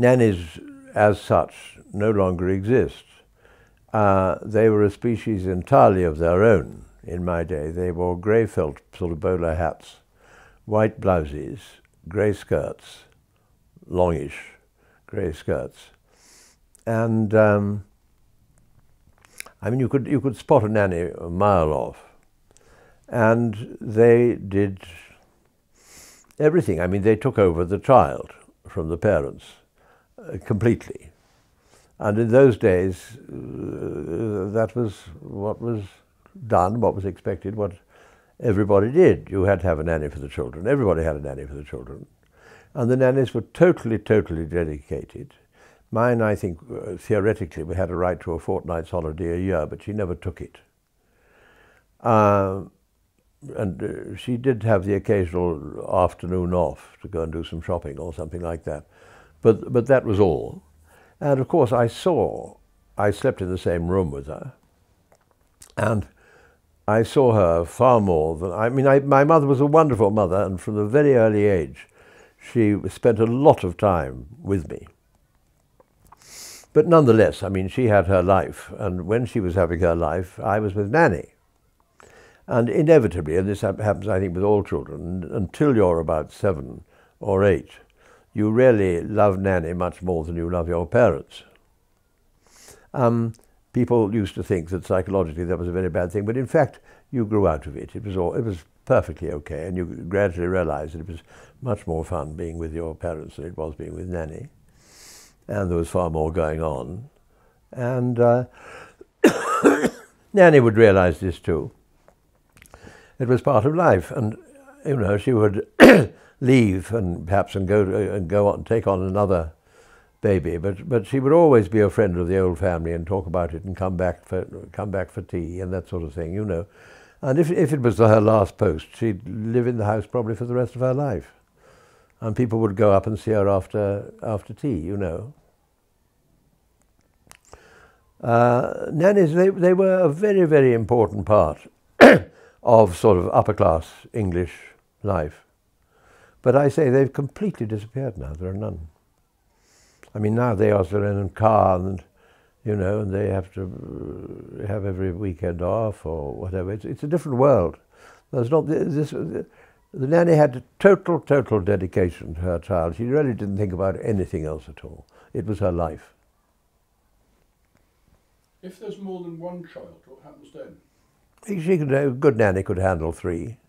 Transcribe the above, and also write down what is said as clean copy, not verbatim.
Nannies, as such, no longer exist. They were a species entirely of their own in my day. They wore grey felt sort of bowler hats, white blouses, grey skirts, longish grey skirts. And I mean, you could spot a nanny a mile off. And they did everything. I mean, they took over the child from the parents completely. And in those days, that was what was done, what was expected, what everybody did. You had to have a nanny for the children. Everybody had a nanny for the children. And the nannies were totally, totally dedicated. Mine, I think, theoretically, we had a right to a fortnight's holiday a year, but she never took it. And she did have the occasional afternoon off to go and do some shopping or something like that. But that was all. And of course I slept in the same room with her. And I saw her far more than, my mother was a wonderful mother, and from a very early age, she spent a lot of time with me. But nonetheless, I mean, she had her life, and when she was having her life, I was with Nanny. And inevitably, and this happens, I think, with all children, until you're about 7 or 8, you really love Nanny much more than you love your parents. People used to think that psychologically that was a very bad thing, but in fact, you grew out of it. It was perfectly okay, and you gradually realized that it was much more fun being with your parents than it was being with Nanny. And there was far more going on. And Nanny would realize this too. It was part of life, and you know, she would leave and perhaps go on and take on another baby, but she would always be a friend of the old family and talk about it and come back for tea and that sort of thing, you know. And if it was her last post, she'd live in the house probably for the rest of her life, and people would go up and see her after tea, you know. Nannies, they were a very, very important part of sort of upper-class English life. But I say they've completely disappeared now. There are none. I mean, now they are their own car, and you know, and they have to have every weekend off or whatever. It's a different world. There's not this. The nanny had total dedication to her child. She really didn't think about anything else at all. It was her life. If there's more than one child, what happens then? A good nanny could handle 3.